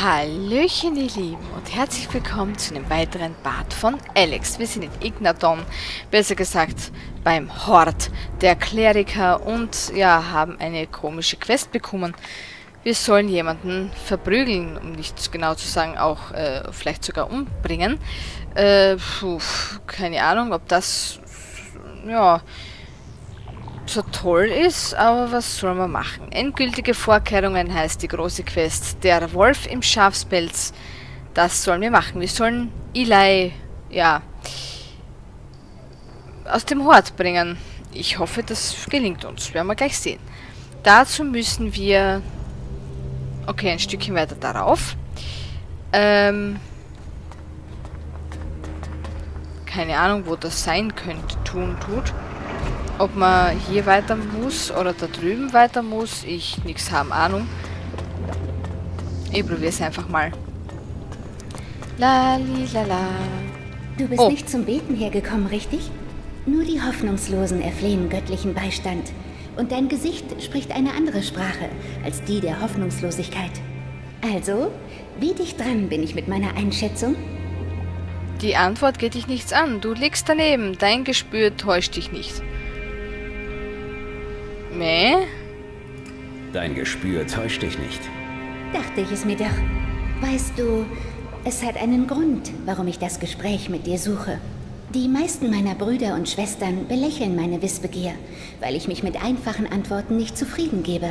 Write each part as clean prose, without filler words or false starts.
Hallöchen ihr Lieben und herzlich willkommen zu einem weiteren Part von Elex. Wir sind in Ignadon, besser gesagt beim Hort der Kleriker und ja, haben eine komische Quest bekommen. Wir sollen jemanden verprügeln, um nicht genau zu sagen, auch vielleicht sogar umbringen. Keine Ahnung, ob das ja so toll ist, aber was soll man machen? Endgültige Vorkehrungen heißt die große Quest. Der Wolf im Schafspelz. Das sollen wir machen. Wir sollen Eli, ja, aus dem Hort bringen. Ich hoffe, das gelingt uns. Werden wir gleich sehen. Dazu müssen wir... Okay, ein Stückchen weiter darauf. Keine Ahnung, wo das sein könnte. Tut. Ob man hier weiter muss oder da drüben weiter muss, ich nix haben Ahnung. Ich probiere es einfach mal. Lalilala. Du bist nicht zum Beten hergekommen, richtig? Nur die Hoffnungslosen erflehen göttlichen Beistand. Und dein Gesicht spricht eine andere Sprache als die der Hoffnungslosigkeit. Also, wie dicht dran bin ich mit meiner Einschätzung? Die Antwort geht dich nichts an. Du liegst daneben. Dein Gespür täuscht dich nicht. Nee? Dein Gespür täuscht dich nicht. Dachte ich es mir doch. Weißt du, es hat einen Grund, warum ich das Gespräch mit dir suche. Die meisten meiner Brüder und Schwestern belächeln meine Wissbegier, weil ich mich mit einfachen Antworten nicht zufrieden gebe.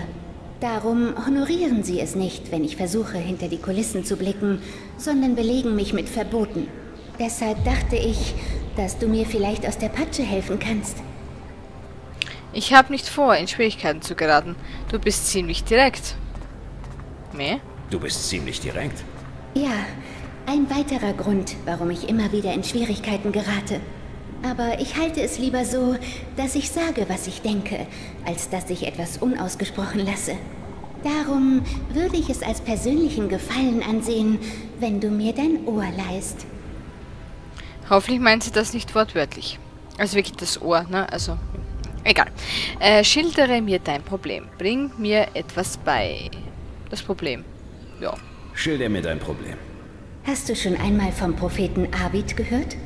Darum honorieren sie es nicht, wenn ich versuche, hinter die Kulissen zu blicken, sondern belegen mich mit Verboten. Deshalb dachte ich, dass du mir vielleicht aus der Patsche helfen kannst. Ich habe nicht vor, in Schwierigkeiten zu geraten. Du bist ziemlich direkt. Mehr? Du bist ziemlich direkt? Ja, ein weiterer Grund, warum ich immer wieder in Schwierigkeiten gerate. Aber ich halte es lieber so, dass ich sage, was ich denke, als dass ich etwas unausgesprochen lasse. Darum würde ich es als persönlichen Gefallen ansehen, wenn du mir dein Ohr leihst. Hoffentlich meint sie das nicht wortwörtlich. Also wirklich das Ohr, ne? Also... Egal. Schildere mir dein Problem. Bring mir etwas bei. Das Problem. Ja. Schilder mir dein Problem. Hast du schon einmal vom Propheten Avid gehört?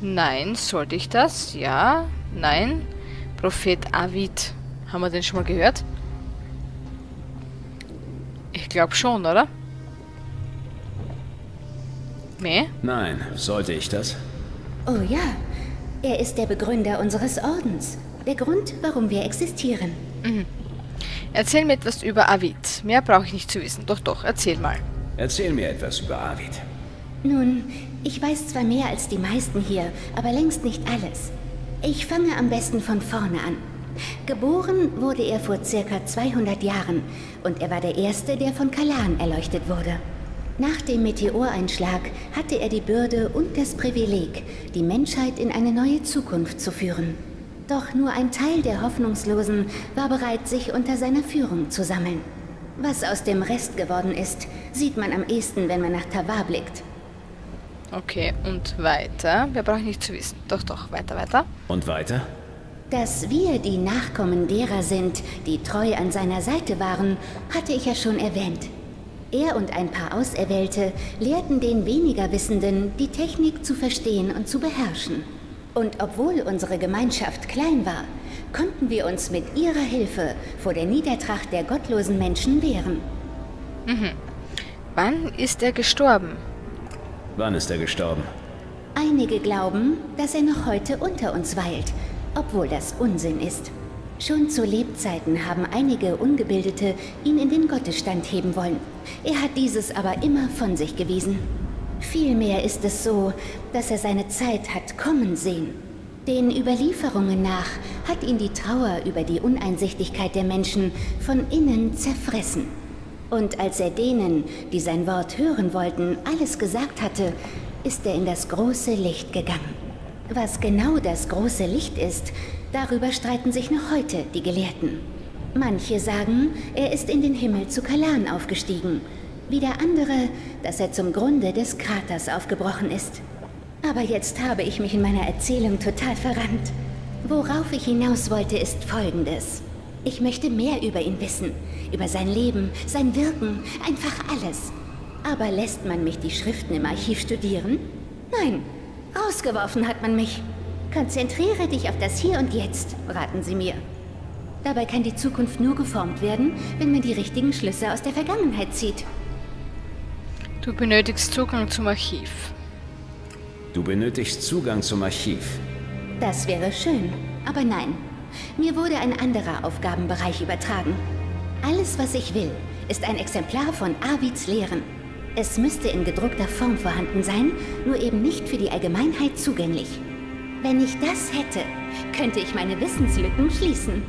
Nein, sollte ich das? Ja, nein. Prophet Avid. Haben wir den schon mal gehört? Ich glaube schon, oder? Nee? Nein, sollte ich das? Oh ja. Er ist der Begründer unseres Ordens. Der Grund, warum wir existieren. Mhm. Erzähl mir etwas über Avid. Mehr brauche ich nicht zu wissen. Doch, erzähl mal. Erzähl mir etwas über Avid. Nun, ich weiß zwar mehr als die meisten hier, aber längst nicht alles. Ich fange am besten von vorne an. Geboren wurde er vor circa 200 Jahren und er war der Erste, der von Calaan erleuchtet wurde. Nach dem Meteoreinschlag hatte er die Bürde und das Privileg, die Menschheit in eine neue Zukunft zu führen. Doch nur ein Teil der Hoffnungslosen war bereit, sich unter seiner Führung zu sammeln. Was aus dem Rest geworden ist, sieht man am ehesten, wenn man nach Tavar blickt. Okay, und weiter? Wir brauchen nicht zu wissen. Doch, weiter. Und weiter? Dass wir die Nachkommen derer sind, die treu an seiner Seite waren, hatte ich ja schon erwähnt. Er und ein paar Auserwählte lehrten den weniger Wissenden, die Technik zu verstehen und zu beherrschen. Und obwohl unsere Gemeinschaft klein war, konnten wir uns mit ihrer Hilfe vor der Niedertracht der gottlosen Menschen wehren. Mhm. Wann ist er gestorben? Einige glauben, dass er noch heute unter uns weilt, obwohl das Unsinn ist. Schon zu Lebzeiten haben einige Ungebildete ihn in den Gottesstand heben wollen. Er hat dieses aber immer von sich gewiesen. Vielmehr ist es so, dass er seine Zeit hat kommen sehen. Den Überlieferungen nach hat ihn die Trauer über die Uneinsichtigkeit der Menschen von innen zerfressen. Und als er denen, die sein Wort hören wollten, alles gesagt hatte, ist er in das große Licht gegangen. Was genau das große Licht ist, darüber streiten sich noch heute die Gelehrten. Manche sagen, er ist in den Himmel zu Calaan aufgestiegen. Wieder andere, dass er zum Grunde des Kraters aufgebrochen ist. Aber jetzt habe ich mich in meiner Erzählung total verrannt. Worauf ich hinaus wollte, ist Folgendes. Ich möchte mehr über ihn wissen. Über sein Leben, sein Wirken, einfach alles. Aber lässt man mich die Schriften im Archiv studieren? Nein, rausgeworfen hat man mich. Konzentriere dich auf das Hier und Jetzt, raten sie mir. Dabei kann die Zukunft nur geformt werden, wenn man die richtigen Schlüsse aus der Vergangenheit zieht. Du benötigst Zugang zum Archiv. Du benötigst Zugang zum Archiv. Das wäre schön, aber nein. Mir wurde ein anderer Aufgabenbereich übertragen. Alles, was ich will, ist ein Exemplar von Avids Lehren. Es müsste in gedruckter Form vorhanden sein, nur eben nicht für die Allgemeinheit zugänglich. Wenn ich das hätte, könnte ich meine Wissenslücken schließen.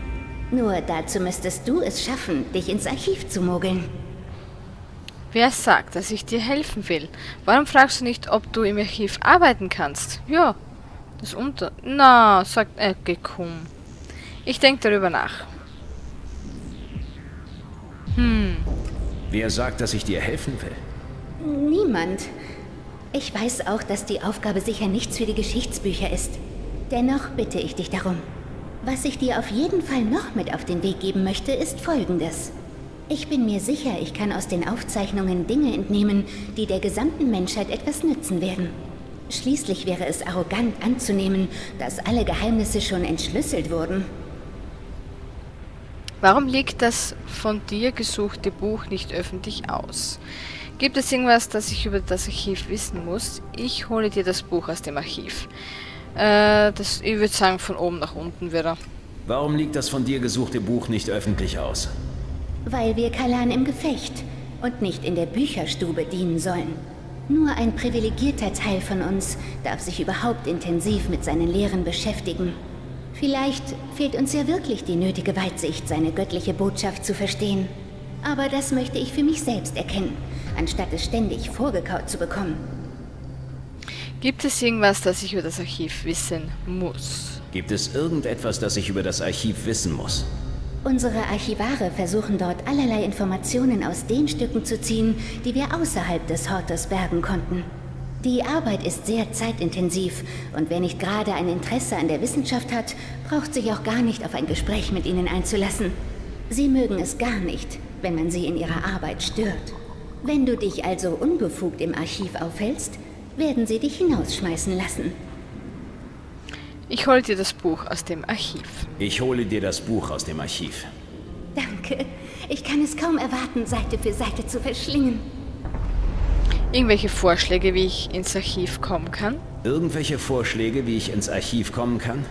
Nur dazu müsstest du es schaffen, dich ins Archiv zu mogeln. Wer sagt, dass ich dir helfen will? Warum fragst du nicht, ob du im Archiv arbeiten kannst? Ja, das unter... Na, sagt gekommen. Ich denke darüber nach. Wer sagt, dass ich dir helfen will? Niemand. Ich weiß auch, dass die Aufgabe sicher nichts für die Geschichtsbücher ist. Dennoch bitte ich dich darum. Was ich dir auf jeden Fall noch mit auf den Weg geben möchte, ist Folgendes. Ich bin mir sicher, ich kann aus den Aufzeichnungen Dinge entnehmen, die der gesamten Menschheit etwas nützen werden. Schließlich wäre es arrogant anzunehmen, dass alle Geheimnisse schon entschlüsselt wurden. Warum liegt das von dir gesuchte Buch nicht öffentlich aus? Gibt es irgendwas, das ich über das Archiv wissen muss? Ich hole dir das Buch aus dem Archiv. Ich würde sagen, von oben nach unten wieder. Warum liegt das von dir gesuchte Buch nicht öffentlich aus? Weil wir Calaan im Gefecht und nicht in der Bücherstube dienen sollen. Nur ein privilegierter Teil von uns darf sich überhaupt intensiv mit seinen Lehren beschäftigen. Vielleicht fehlt uns ja wirklich die nötige Weitsicht, seine göttliche Botschaft zu verstehen. Aber das möchte ich für mich selbst erkennen, anstatt es ständig vorgekaut zu bekommen. Gibt es irgendwas, das ich über das Archiv wissen muss? Gibt es irgendetwas, das ich über das Archiv wissen muss? Unsere Archivare versuchen dort allerlei Informationen aus den Stücken zu ziehen, die wir außerhalb des Hortes bergen konnten. Die Arbeit ist sehr zeitintensiv und wer nicht gerade ein Interesse an der Wissenschaft hat, braucht sich auch gar nicht auf ein Gespräch mit ihnen einzulassen. Sie mögen es gar nicht, wenn man sie in ihrer Arbeit stört. Wenn du dich also unbefugt im Archiv aufhältst, werden sie dich hinausschmeißen lassen. Ich hole dir das Buch aus dem Archiv. Ich hole dir das Buch aus dem Archiv. Danke. Ich kann es kaum erwarten, Seite für Seite zu verschlingen. Irgendwelche Vorschläge, wie ich ins Archiv kommen kann? Irgendwelche Vorschläge, wie ich ins Archiv kommen kann?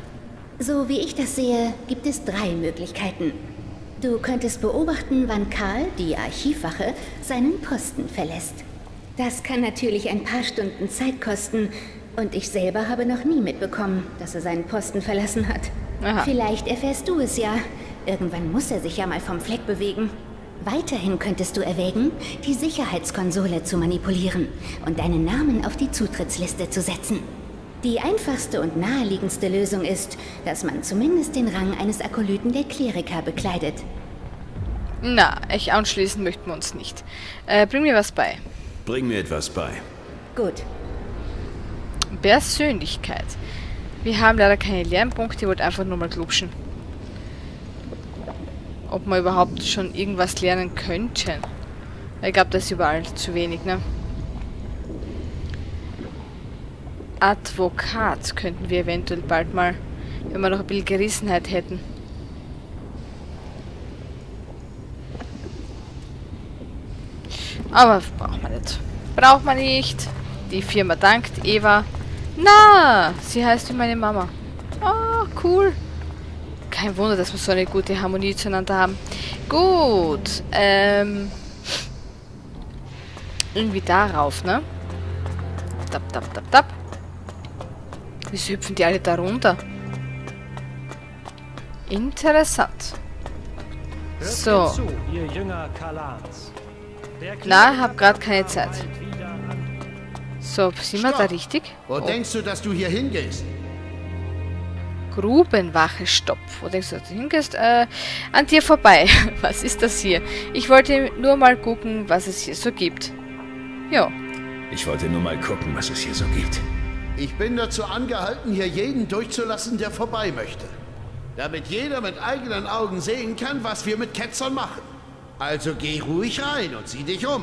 So wie ich das sehe, gibt es 3 Möglichkeiten. Du könntest beobachten, wann Karl, die Archivwache, seinen Posten verlässt. Das kann natürlich ein paar Stunden Zeit kosten. Und ich selber habe noch nie mitbekommen, dass er seinen Posten verlassen hat. Aha. Vielleicht erfährst du es ja. Irgendwann muss er sich ja mal vom Fleck bewegen. Weiterhin könntest du erwägen, die Sicherheitskonsole zu manipulieren und deinen Namen auf die Zutrittsliste zu setzen. Die einfachste und naheliegendste Lösung ist, dass man zumindest den Rang eines Akrolyten der Kleriker bekleidet. Na, ich anschließen möchten wir uns nicht. Bring mir was bei. Bring mir etwas bei. Gut. Persönlichkeit. Wir haben leider keine Lernpunkte, ich wollte einfach nur mal klupschen. Ob wir überhaupt schon irgendwas lernen könnten. Ich glaube, das ist überall zu wenig, ne? Advokat könnten wir eventuell bald mal, wenn wir noch ein bisschen Gerissenheit hätten. Aber braucht man nicht. Braucht man nicht. Die Firma dankt Eva. Na, sie heißt wie meine Mama. Oh, cool. Kein Wunder, dass wir so eine gute Harmonie zueinander haben. Gut. Irgendwie darauf, ne? Tap, tap, tap, tap. Wieso hüpfen die alle da runter? Interessant. So. Na, hab grad keine Zeit. So, sind wir da richtig? Wo denkst du, dass du hier hingehst? Grubenwache, stopp. Wo denkst du, dass du hingehst? An dir vorbei. Was ist das hier? Ich wollte nur mal gucken, was es hier so gibt. Jo. Ich wollte nur mal gucken, was es hier so gibt. Ich bin dazu angehalten, hier jeden durchzulassen, der vorbei möchte. damit jeder mit eigenen Augen sehen kann, was wir mit Ketzern machen. Also geh ruhig rein und sieh dich um.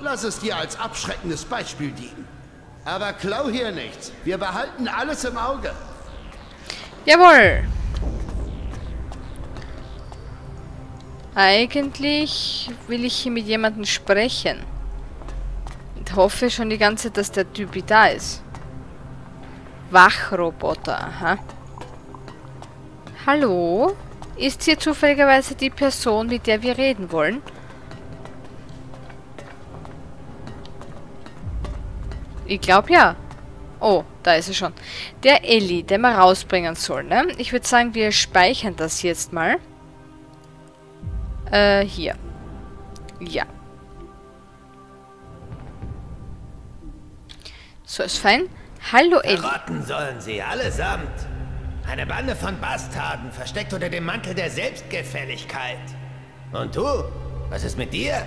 Lass es dir als abschreckendes Beispiel dienen. Aber klau hier nichts. Wir behalten alles im Auge. Jawohl. Eigentlich will ich hier mit jemandem sprechen. Und hoffe schon die ganze Zeit, dass der Typ da ist. Wachroboter, aha. Hallo? Ist hier zufälligerweise die Person, mit der wir reden wollen? Ich glaube ja. Oh, da ist er schon. Der Eli, den wir rausbringen sollen, ne? Ich würde sagen, wir speichern das jetzt mal. Hier. Ja. So, ist fein. Hallo, Eli. Verraten sollen sie, allesamt. Eine Bande von Bastarden, versteckt unter dem Mantel der Selbstgefälligkeit. Und du? Was ist mit dir?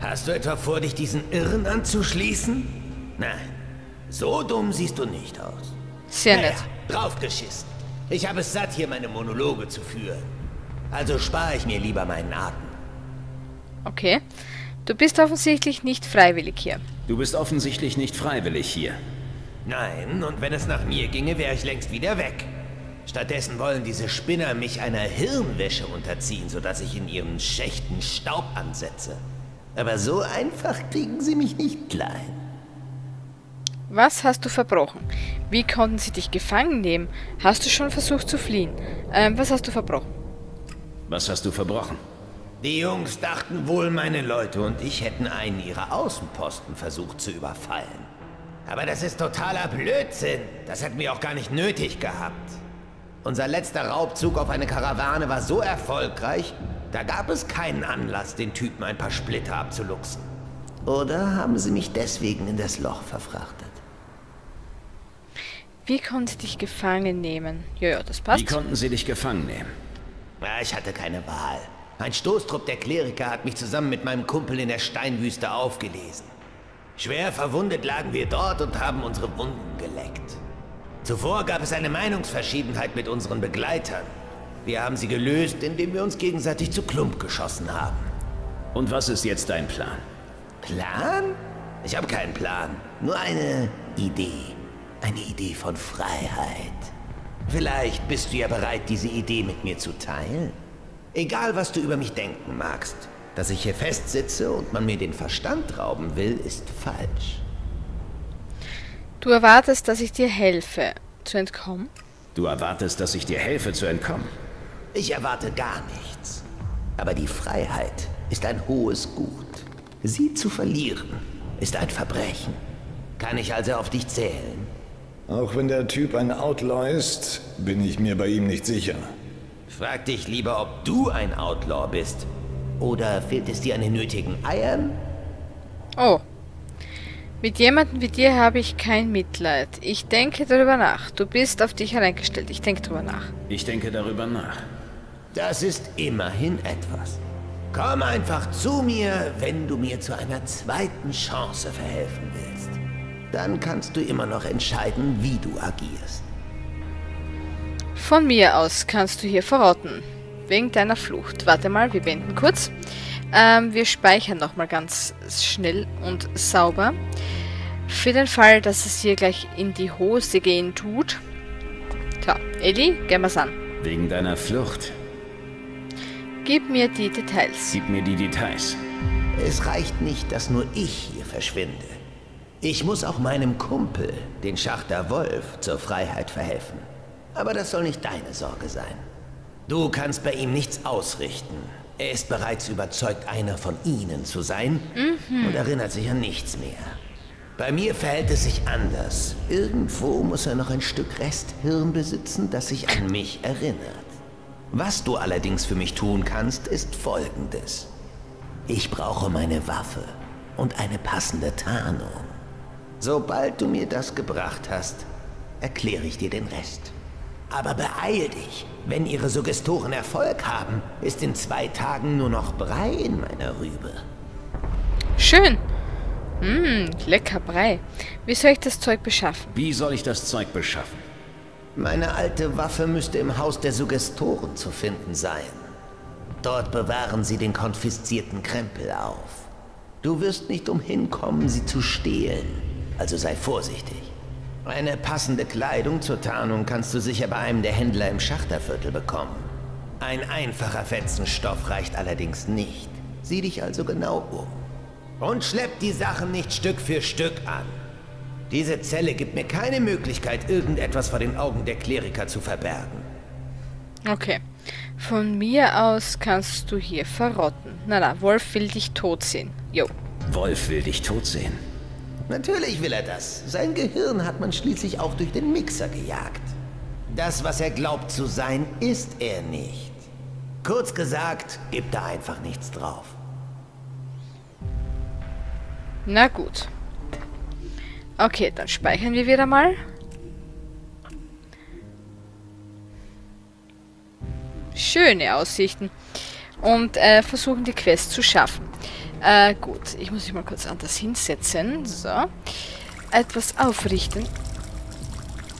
Hast du etwa vor, dich diesen Irren anzuschließen? Nein. So dumm siehst du nicht aus. Sehr nett. Naja, draufgeschissen. Ich habe es satt, hier meine Monologe zu führen. Also spare ich mir lieber meinen Atem. Okay. Du bist offensichtlich nicht freiwillig hier. Nein, und wenn es nach mir ginge, wäre ich längst wieder weg. Stattdessen wollen diese Spinner mich einer Hirnwäsche unterziehen, sodass ich in ihren Schächten Staub ansetze. Aber so einfach kriegen sie mich nicht klein. Was hast du verbrochen? Wie konnten sie dich gefangen nehmen? Hast du schon versucht zu fliehen? Was hast du verbrochen? Die Jungs dachten wohl, meine Leute und ich hätten einen ihrer Außenposten versucht zu überfallen. Aber das ist totaler Blödsinn. Das hätten wir auch gar nicht nötig gehabt. Unser letzter Raubzug auf eine Karawane war so erfolgreich, da gab es keinen Anlass, den Typen ein paar Splitter abzuluxen. Oder haben sie mich deswegen in das Loch verfrachtet? Wie konnten sie dich gefangen nehmen? Jojo, das passt. Ich hatte keine Wahl. Ein Stoßtrupp der Kleriker hat mich zusammen mit meinem Kumpel in der Steinwüste aufgelesen. Schwer verwundet lagen wir dort und haben unsere Wunden geleckt. Zuvor gab es eine Meinungsverschiedenheit mit unseren Begleitern. Wir haben sie gelöst, indem wir uns gegenseitig zu Klump geschossen haben. Und was ist jetzt dein Plan? Plan? Ich habe keinen Plan. Nur eine Idee. Eine Idee von Freiheit. Vielleicht bist du ja bereit, diese Idee mit mir zu teilen. Egal, was du über mich denken magst. Dass ich hier festsitze und man mir den Verstand rauben will, ist falsch. Du erwartest, dass ich dir helfe, zu entkommen? Ich erwarte gar nichts. Aber die Freiheit ist ein hohes Gut. Sie zu verlieren, ist ein Verbrechen. Kann ich also auf dich zählen? Auch wenn der Typ ein Outlaw ist, bin ich mir bei ihm nicht sicher. Frag dich lieber, ob du ein Outlaw bist. Oder fehlt es dir an den nötigen Eiern? Oh. Mit jemandem wie dir habe ich kein Mitleid. Ich denke darüber nach. Du bist auf dich hereingestellt. Das ist immerhin etwas. Komm einfach zu mir, wenn du mir zu einer zweiten Chance verhelfen willst. Dann kannst du immer noch entscheiden, wie du agierst. Von mir aus kannst du hier verrotten. Wegen deiner Flucht. Warte mal, wir wenden kurz. Wir speichern nochmal ganz schnell und sauber. Für den Fall, dass es hier gleich in die Hose gehen tut. So, Eli, gehen wir's an. Wegen deiner Flucht. Gib mir die Details. Es reicht nicht, dass nur ich hier verschwinde. Ich muss auch meinem Kumpel, den Schachter Wolf, zur Freiheit verhelfen. Aber das soll nicht deine Sorge sein. Du kannst bei ihm nichts ausrichten. Er ist bereits überzeugt, einer von ihnen zu sein und erinnert sich an nichts mehr. Bei mir verhält es sich anders. Irgendwo muss er noch ein Stück Resthirn besitzen, das sich an mich erinnert. Was du allerdings für mich tun kannst, ist Folgendes. Ich brauche meine Waffe und eine passende Tarnung. Sobald du mir das gebracht hast, erkläre ich dir den Rest. Aber beeil dich, wenn ihre Suggestoren Erfolg haben, ist in 2 Tagen nur noch Brei in meiner Rübe. Schön. Lecker Brei. Wie soll ich das Zeug beschaffen? Meine alte Waffe müsste im Haus der Suggestoren zu finden sein. Dort bewahren sie den konfiszierten Krempel auf. Du wirst nicht umhin kommen, sie zu stehlen. Also sei vorsichtig. Eine passende Kleidung zur Tarnung kannst du sicher bei einem der Händler im Schachterviertel bekommen. Ein einfacher Fetzenstoff reicht allerdings nicht. Sieh dich also genau um. Und schlepp die Sachen nicht Stück für Stück an. Diese Zelle gibt mir keine Möglichkeit, irgendetwas vor den Augen der Kleriker zu verbergen. Okay. Von mir aus kannst du hier verrotten. Na, Wolf will dich tot sehen. Jo. Wolf will dich tot sehen? Natürlich will er das. Sein Gehirn hat man schließlich auch durch den Mixer gejagt. Das, was er glaubt zu sein, ist er nicht. Kurz gesagt, gibt er einfach nichts drauf. Na gut. Okay, dann speichern wir wieder mal. Schöne Aussichten. Und versuchen die Quest zu schaffen. Gut, ich muss mich mal kurz anders hinsetzen. So. Etwas aufrichten.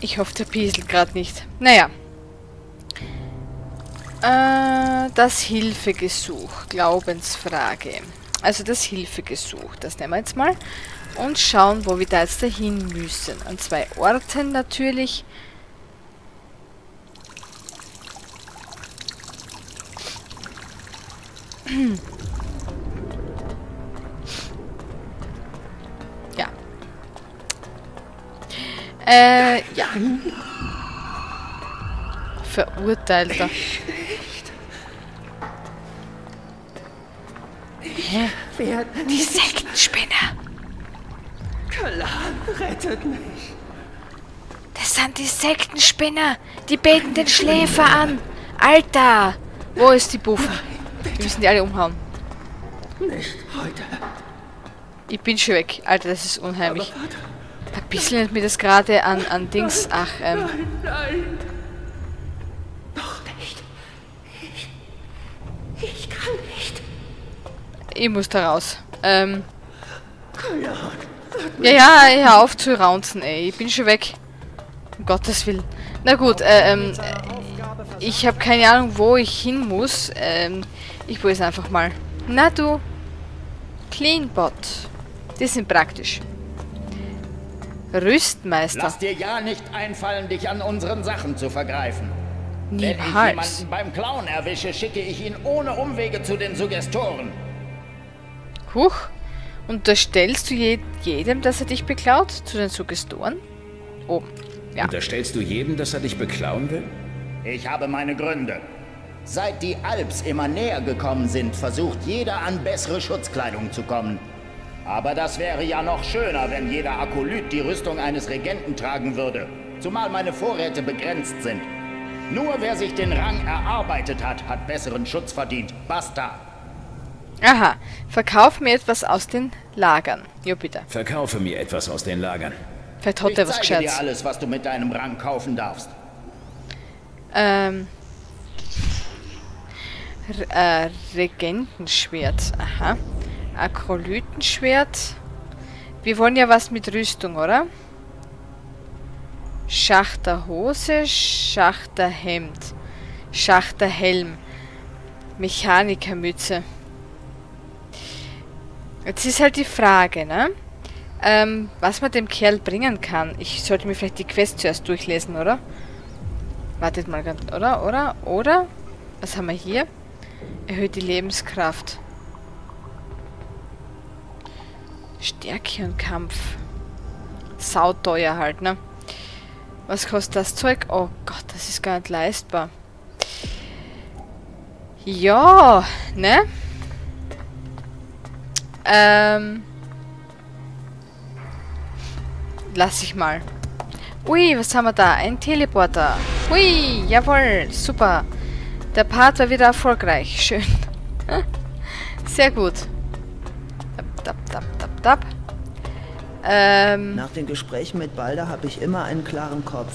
Ich hoffe, der pieselt gerade nicht. Naja. Das Hilfegesuch. Glaubensfrage. Also das Hilfegesuch. Das nehmen wir jetzt mal. Und schauen, wo wir da jetzt dahin müssen. An zwei Orten natürlich. Ja. Ja. Verurteilter. Die Sektenspinner. Calaan, rettet mich. Das sind die Sektenspinner. Die beten den Schläfer an. Alter. Wo ist die Buffe? Wir müssen die alle umhauen. Nicht heute. Ich bin schon weg. Alter, das ist unheimlich. Ein bisschen nennt mir das gerade an Dings. Ach, Nein. Doch nicht. Ich kann nicht. Ich muss da raus. Ja, hör auf zu raunzen, ey. Ich bin schon weg. Um Gottes Willen. Na gut, ich habe keine Ahnung, wo ich hin muss. Ich probiere es einfach mal. Na du. Cleanbot. Die sind praktisch. Rüstmeister. Lass dir ja nicht einfallen, dich an unseren Sachen zu vergreifen. Niemals. Wenn ich jemanden beim Klauen erwische, schicke ich ihn ohne Umwege zu den Suggestoren. Huch. Unterstellst du jedem, dass er dich beklaut? Zu den Suggestoren? Oh, ja. Unterstellst du jedem, dass er dich beklauen will? Ich habe meine Gründe. Seit die Alps immer näher gekommen sind, versucht jeder an bessere Schutzkleidung zu kommen. Aber das wäre ja noch schöner, wenn jeder Akrolyt die Rüstung eines Regenten tragen würde. Zumal meine Vorräte begrenzt sind. Nur wer sich den Rang erarbeitet hat, hat besseren Schutz verdient. Basta. Aha. Verkauf mir etwas aus den Lagern. Jupiter. Verkaufe mir etwas aus den Lagern. Vielleicht hat er was Gescheites. Ich zeige dir alles, was du mit deinem Rang kaufen darfst. Regentenschwert. Aha. Akrolytenschwert. Wir wollen ja was mit Rüstung, oder? Schachterhose. Schachterhemd. Schachterhelm. Mechanikermütze. Jetzt ist halt die Frage, ne? Was man dem Kerl bringen kann. Ich sollte mir vielleicht die Quest zuerst durchlesen, oder? Wartet mal ganz, oder? Was haben wir hier? Erhöht die Lebenskraft. Stärke und Kampf. Sauteuer halt, ne? Was kostet das Zeug? Oh Gott, das ist gar nicht leistbar. Ja, ne? Lass ich mal. Ui, was haben wir da? Ein Teleporter. Ui, jawohl, super. Der Part war wieder erfolgreich. Schön. Sehr gut. Dab. Nach den Gesprächen mit Balder habe ich immer einen klaren Kopf.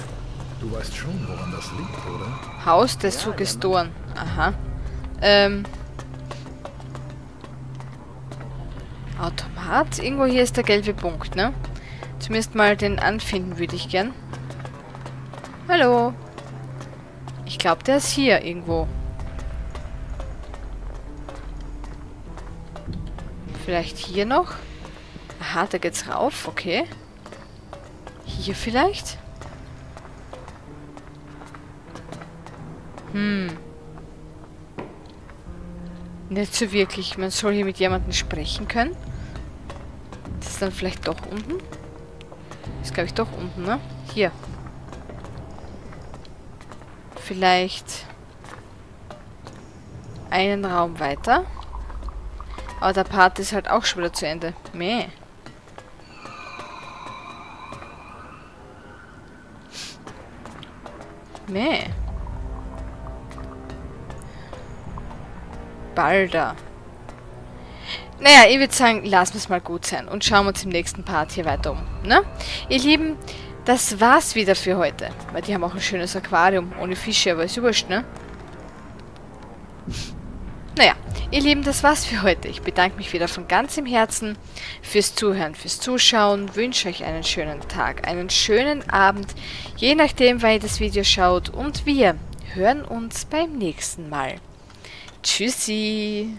Du weißt schon, woran das liegt, oder? Haus der Suggestoren. Aha. Automat? Irgendwo hier ist der gelbe Punkt, ne? Zumindest mal den anfinden würde ich gern. Hallo. Ich glaube, der ist hier irgendwo. Vielleicht hier noch? Aha, da geht's rauf, okay. Hier vielleicht? Nicht so wirklich. Man soll hier mit jemandem sprechen können. Das ist dann vielleicht doch unten? Ist, glaube ich, doch unten, ne? Hier. Vielleicht einen Raum weiter. Aber der Part ist halt auch schon wieder zu Ende. Meh. Meh. Balder. Naja, ich würde sagen, lassen wir es mal gut sein und schauen wir uns im nächsten Part hier weiter um. Ne? Ihr Lieben, das war's wieder für heute. Weil die haben auch ein schönes Aquarium ohne Fische, aber ist wurscht, ne? Naja, ihr Lieben, das war's für heute. Ich bedanke mich wieder von ganzem Herzen fürs Zuhören, fürs Zuschauen. Wünsche euch einen schönen Tag, einen schönen Abend, je nachdem, wann ihr das Video schaut. Und wir hören uns beim nächsten Mal. Tschüssi!